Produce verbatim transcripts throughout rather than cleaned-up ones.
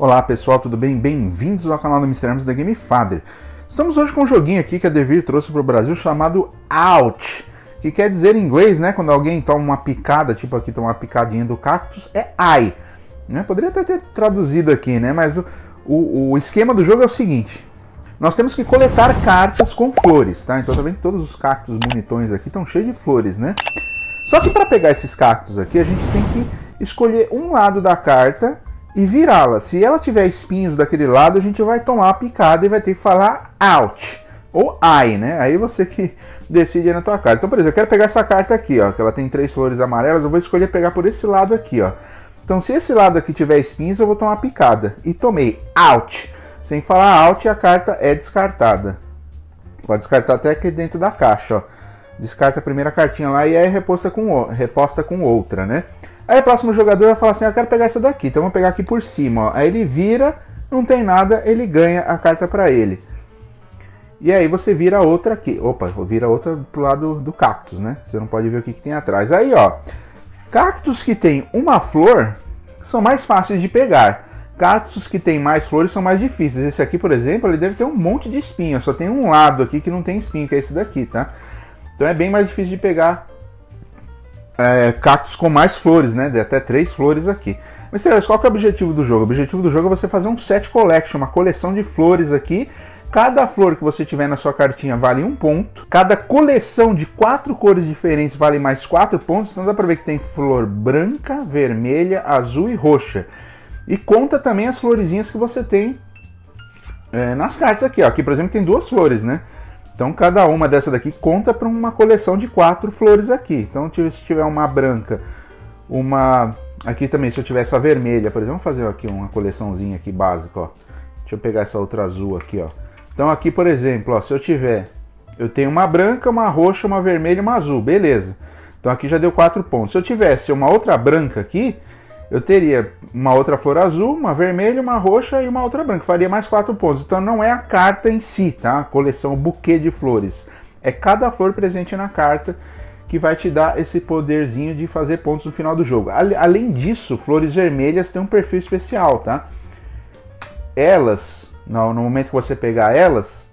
Olá pessoal, tudo bem? Bem-vindos ao canal do Mistério da Gamefather. Estamos hoje com um joguinho aqui que a Devir trouxe para o Brasil chamado Ouch, que quer dizer em inglês, né? Quando alguém toma uma picada, tipo aqui toma uma picadinha do cactus, é ai. Né? Poderia até ter traduzido aqui, né? Mas o, o, o esquema do jogo é o seguinte. Nós temos que coletar cartas com flores, tá? Então tá vendo que todos os cactos bonitões aqui estão cheios de flores, né? Só que para pegar esses cactos aqui, a gente tem que escolher um lado da carta e virá-la. Se ela tiver espinhos daquele lado, a gente vai tomar a picada e vai ter que falar out ou ai, né? Aí você que decide aí na tua casa. Então, por exemplo, eu quero pegar essa carta aqui, ó, que ela tem três flores amarelas, eu vou escolher pegar por esse lado aqui, ó. Então, se esse lado aqui tiver espinhos, eu vou tomar a picada. E tomei out. Sem falar out, a carta é descartada. Pode descartar até aqui dentro da caixa, ó. Descarta a primeira cartinha lá e aí é reposta com, reposta com outra, né? Aí o próximo jogador vai falar assim, eu quero pegar essa daqui, então vamos pegar aqui por cima, ó. Aí ele vira, não tem nada, ele ganha a carta pra ele. E aí você vira outra aqui, opa, vira outra pro lado do cactus, né? Você não pode ver o que, que tem atrás. Aí, ó, cactos que tem uma flor são mais fáceis de pegar. Cactos que tem mais flores são mais difíceis. Esse aqui, por exemplo, ele deve ter um monte de espinho, só tem um lado aqui que não tem espinho, que é esse daqui, tá? Então é bem mais difícil de pegar... É, cactos com mais flores, né? De até três flores aqui. Mas qual que é o objetivo do jogo? O objetivo do jogo é você fazer um set collection, uma coleção de flores aqui. Cada flor que você tiver na sua cartinha vale um ponto. Cada coleção de quatro cores diferentes vale mais quatro pontos. Então dá pra ver que tem flor branca, vermelha, azul e roxa. E conta também as florezinhas que você tem é, nas cartas aqui, ó. Aqui, por exemplo, tem duas flores, né? Então cada uma dessa daqui conta para uma coleção de quatro flores aqui. Então se tiver uma branca, uma... Aqui também, se eu tiver essa vermelha, por exemplo, vamos fazer aqui uma coleçãozinha aqui básica, ó. Deixa eu pegar essa outra azul aqui, ó. Então aqui, por exemplo, ó, se eu tiver... Eu tenho uma branca, uma roxa, uma vermelha e uma azul, beleza. Então aqui já deu quatro pontos. Se eu tivesse uma outra branca aqui, eu teria uma outra flor azul, uma vermelha, uma roxa e uma outra branca. Faria mais quatro pontos. Então não é a carta em si, tá? A coleção, o buquê de flores. É cada flor presente na carta que vai te dar esse poderzinho de fazer pontos no final do jogo. Além disso, flores vermelhas têm um perfil especial, tá? Elas, no momento que você pegar elas,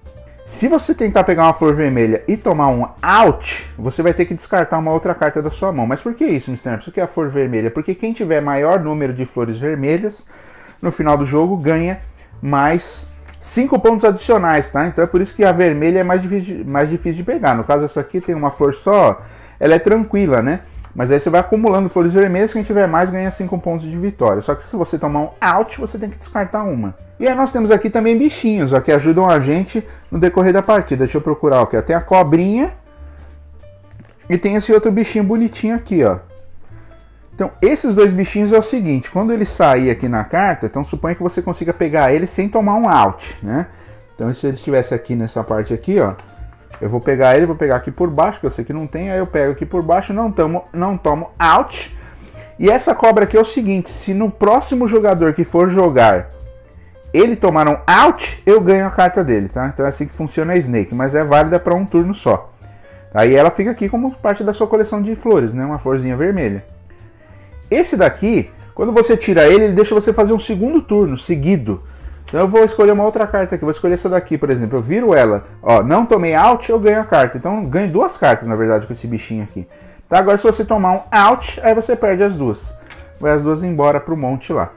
se você tentar pegar uma flor vermelha e tomar um out, você vai ter que descartar uma outra carta da sua mão. Mas por que isso, mister? Por que a flor vermelha? Porque quem tiver maior número de flores vermelhas, no final do jogo, ganha mais cinco pontos adicionais, tá? Então é por isso que a vermelha é mais difícil de, mais difícil de pegar. No caso, essa aqui tem uma flor só, ela é tranquila, né? Mas aí você vai acumulando flores vermelhas, quem tiver mais ganha cinco pontos de vitória. Só que se você tomar um out, você tem que descartar uma. E aí nós temos aqui também bichinhos, ó, que ajudam a gente no decorrer da partida. Deixa eu procurar, ó, tem a cobrinha e tem esse outro bichinho bonitinho aqui, ó. Então, esses dois bichinhos é o seguinte, quando ele sair aqui na carta, então suponha que você consiga pegar ele sem tomar um out, né? Então, se ele estivesse aqui nessa parte aqui, ó, eu vou pegar ele, vou pegar aqui por baixo, que eu sei que não tem, aí eu pego aqui por baixo, não tomo, não tomo out. E essa cobra aqui é o seguinte, se no próximo jogador que for jogar, ele tomar um out, eu ganho a carta dele, tá? Então é assim que funciona a Snake, mas é válida para um turno só. Aí ela fica aqui como parte da sua coleção de flores, né? Uma florzinha vermelha. Esse daqui, quando você tira ele, ele deixa você fazer um segundo turno seguido. Então eu vou escolher uma outra carta aqui, vou escolher essa daqui, por exemplo, eu viro ela, ó, não tomei out, eu ganho a carta, então eu ganho duas cartas, na verdade, com esse bichinho aqui. Tá, agora se você tomar um out, aí você perde as duas, vai as duas embora pro monte lá.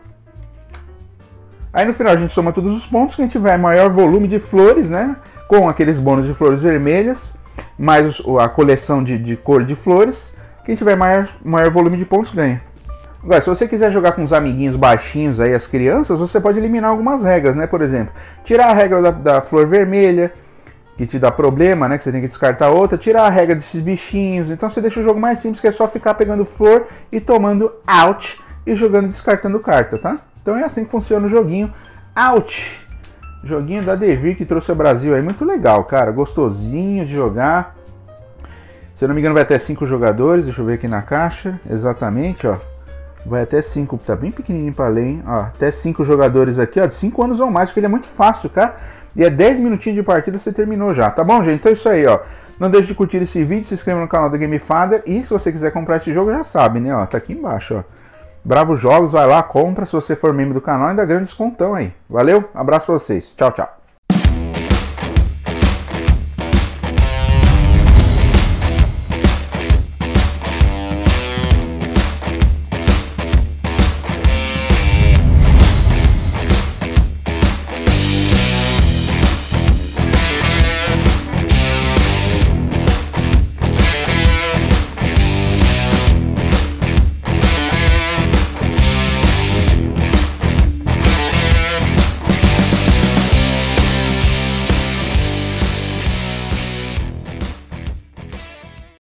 Aí no final a gente soma todos os pontos, quem tiver maior volume de flores, né, com aqueles bônus de flores vermelhas, mais a coleção de, de cor de flores, quem tiver maior, maior volume de pontos ganha. Agora, se você quiser jogar com os amiguinhos baixinhos aí, as crianças, você pode eliminar algumas regras, né? Por exemplo, tirar a regra da, da flor vermelha, que te dá problema, né? Que você tem que descartar outra, tirar a regra desses bichinhos. Então você deixa o jogo mais simples, que é só ficar pegando flor e tomando out e jogando descartando carta, tá? Então é assim que funciona o joguinho Out. Joguinho da Devir que trouxe ao Brasil aí, muito legal, cara. Gostosinho de jogar. Se eu não me engano vai até cinco jogadores, deixa eu ver aqui na caixa, exatamente, ó. Vai até cinco, tá bem pequenininho pra ler, hein? Ó, até cinco jogadores aqui, ó, de cinco anos ou mais, porque ele é muito fácil, cara. E é dez minutinhos de partida, você terminou já, tá bom, gente? Então é isso aí, ó. Não deixe de curtir esse vídeo, se inscreva no canal da Gamefather e se você quiser comprar esse jogo, já sabe, né? Ó, tá aqui embaixo, ó. Bravo Jogos, vai lá, compra. Se você for membro do canal, ainda grande descontão aí. Valeu, abraço pra vocês. Tchau, tchau.